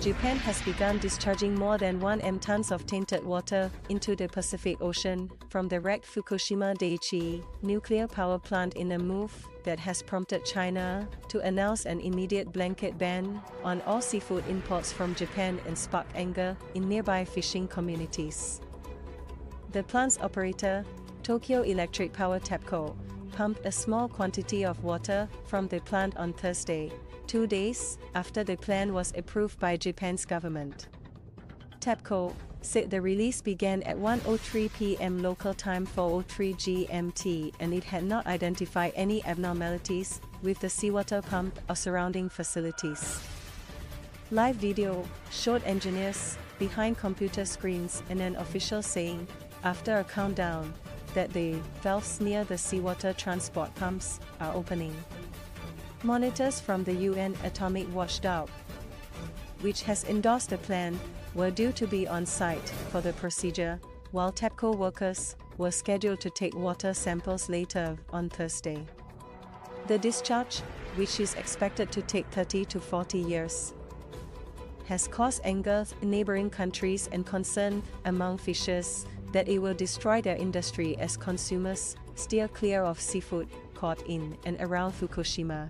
Japan has begun discharging more than 1 million tons of tainted water into the Pacific Ocean from the wrecked Fukushima Daiichi nuclear power plant in a move that has prompted China to announce an immediate blanket ban on all seafood imports from Japan and sparked anger in nearby fishing communities. The plant's operator, Tokyo Electric Power (TEPCO), pumped a small quantity of water from the plant on Thursday, 2 days after the plan was approved by Japan's government. TEPCO said the release began at 1:03 p.m. local time 4:03 GMT, and it had not identified any abnormalities with the seawater pump or surrounding facilities. Live video showed engineers behind computer screens and an official saying, after a countdown, that the valves near the seawater transport pumps are opening. Monitors from the UN Atomic Watchdog, which has endorsed the plan, were due to be on site for the procedure, while TEPCO workers were scheduled to take water samples later on Thursday. The discharge, which is expected to take 30 to 40 years, has caused anger in neighboring countries and concern among fishers that it will destroy their industry as consumers steer clear of seafood caught in and around Fukushima.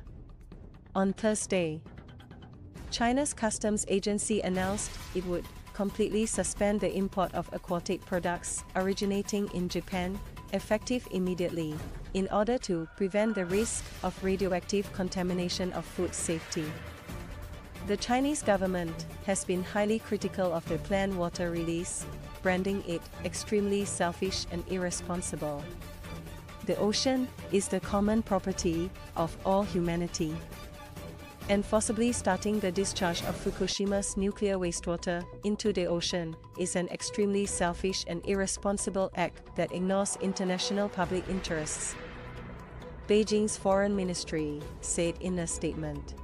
On Thursday, China's customs agency announced it would completely suspend the import of aquatic products originating in Japan, effective immediately, in order to prevent the risk of radioactive contamination of food safety. The Chinese government has been highly critical of the planned water release, branding it extremely selfish and irresponsible. The ocean is the common property of all humanity, and forcibly starting the discharge of Fukushima's nuclear wastewater into the ocean is an extremely selfish and irresponsible act that ignores international public interests, Beijing's foreign ministry said in a statement.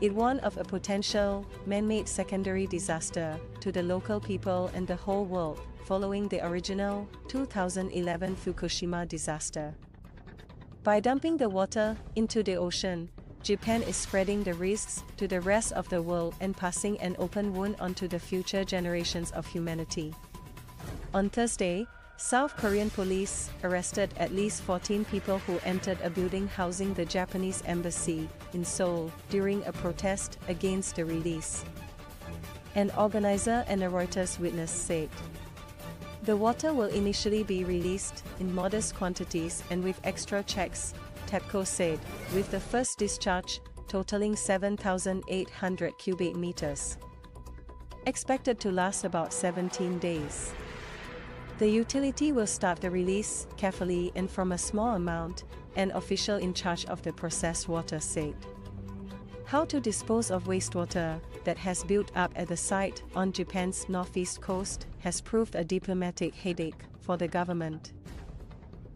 It warned of a potential man-made secondary disaster to the local people and the whole world following the original 2011 Fukushima disaster. By dumping the water into the ocean, Japan is spreading the risks to the rest of the world and passing an open wound onto the future generations of humanity. On Thursday, South Korean police arrested at least 14 people who entered a building housing the Japanese embassy in Seoul during a protest against the release. An organizer and a Reuters witness said, "The water will initially be released in modest quantities and with extra checks," TEPCO said, with the first discharge totaling 7,800 cubic meters, expected to last about 17 days. The utility will start the release carefully and from a small amount, an official in charge of the processed water said. How to dispose of wastewater that has built up at the site on Japan's northeast coast has proved a diplomatic headache for the government.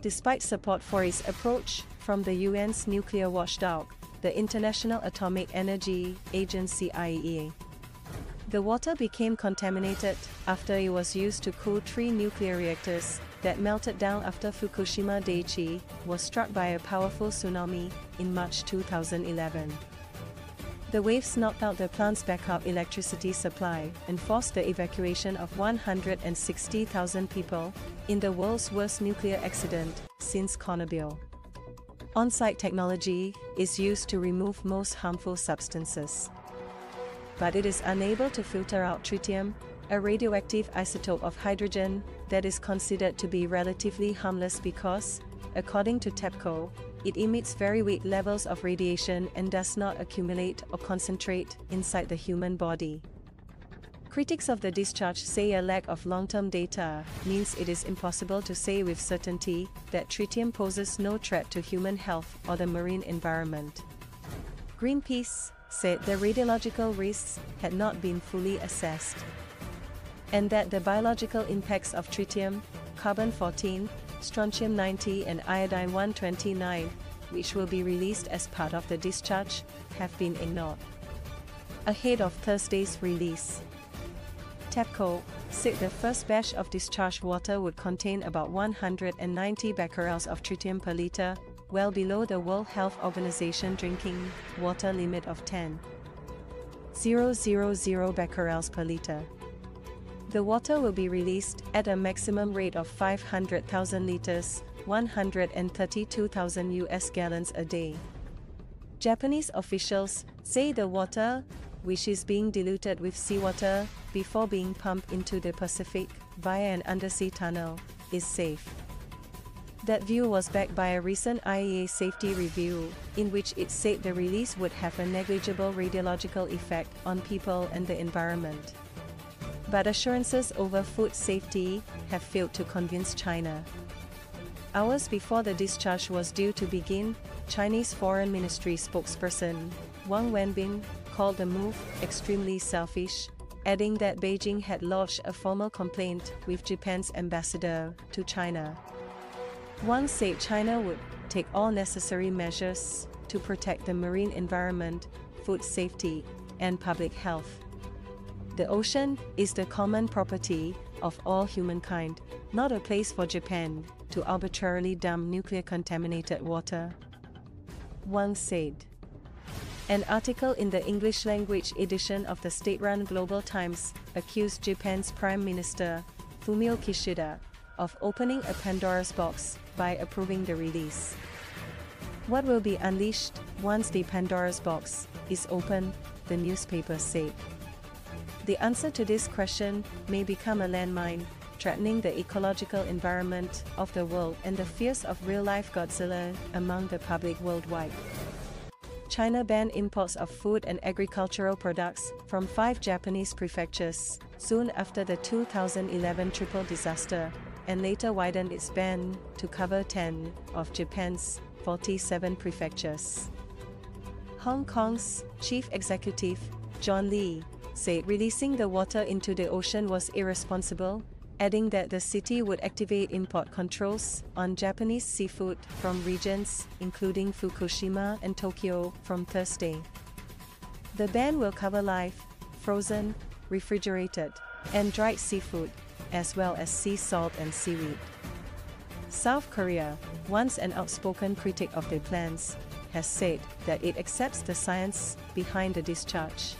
Despite support for its approach from the UN's nuclear watchdog, the International Atomic Energy Agency (IAEA), the water became contaminated after it was used to cool 3 nuclear reactors that melted down after Fukushima Daiichi was struck by a powerful tsunami in March 2011. The waves knocked out the plant's backup electricity supply and forced the evacuation of 160,000 people in the world's worst nuclear accident since Chernobyl. On-site technology is used to remove most harmful substances, but it is unable to filter out tritium, a radioactive isotope of hydrogen that is considered to be relatively harmless because, according to TEPCO, it emits very weak levels of radiation and does not accumulate or concentrate inside the human body. Critics of the discharge say a lack of long-term data means it is impossible to say with certainty that tritium poses no threat to human health or the marine environment. Greenpeace said the radiological risks had not been fully assessed, and that the biological impacts of tritium, carbon-14, strontium-90 and iodine-129, which will be released as part of the discharge, have been ignored. Ahead of Thursday's release, TEPCO said the first batch of discharged water would contain about 190 becquerels of tritium per litre, well below the World Health Organization drinking water limit of 10. 0.000 becquerels per liter. The water will be released at a maximum rate of 500,000 liters, 132,000 US gallons a day. Japanese officials say the water, which is being diluted with seawater before being pumped into the Pacific via an undersea tunnel, is safe. That view was backed by a recent IAEA safety review, in which it said the release would have a negligible radiological effect on people and the environment. But assurances over food safety have failed to convince China. Hours before the discharge was due to begin, Chinese Foreign Ministry spokesperson Wang Wenbin called the move extremely selfish, adding that Beijing had lodged a formal complaint with Japan's ambassador to China. Wang said China would take all necessary measures to protect the marine environment, food safety, and public health. The ocean is the common property of all humankind, not a place for Japan to arbitrarily dump nuclear-contaminated water, Wang said. An article in the English-language edition of the state-run Global Times accused Japan's Prime Minister, Fumio Kishida, of opening a Pandora's box by approving the release. What will be unleashed once the Pandora's box is open, the newspaper said. The answer to this question may become a landmine, threatening the ecological environment of the world and the fears of real-life Godzilla among the public worldwide. China banned imports of food and agricultural products from 5 Japanese prefectures soon after the 2011 triple disaster, and later widened its ban to cover 10 of Japan's 47 prefectures. Hong Kong's chief executive, John Lee, said releasing the water into the ocean was irresponsible, adding that the city would activate import controls on Japanese seafood from regions including Fukushima and Tokyo from Thursday. The ban will cover live, frozen, refrigerated, and dried seafood, as well as sea salt and seaweed. South Korea, once an outspoken critic of the plans, has said that it accepts the science behind the discharge,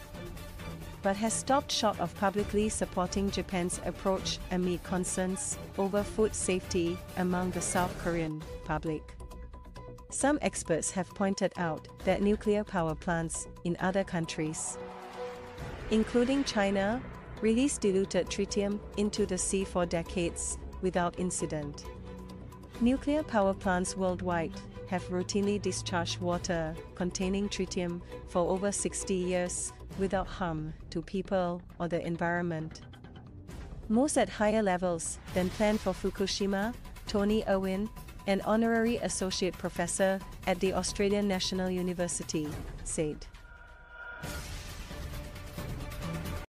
but has stopped short of publicly supporting Japan's approach amid concerns over food safety among the South Korean public. Some experts have pointed out that nuclear power plants in other countries, including China, released diluted tritium into the sea for decades without incident. Nuclear power plants worldwide have routinely discharged water containing tritium for over 60 years without harm to people or the environment, most at higher levels than planned for Fukushima. Tony Irwin, an honorary associate professor at the Australian National University, said.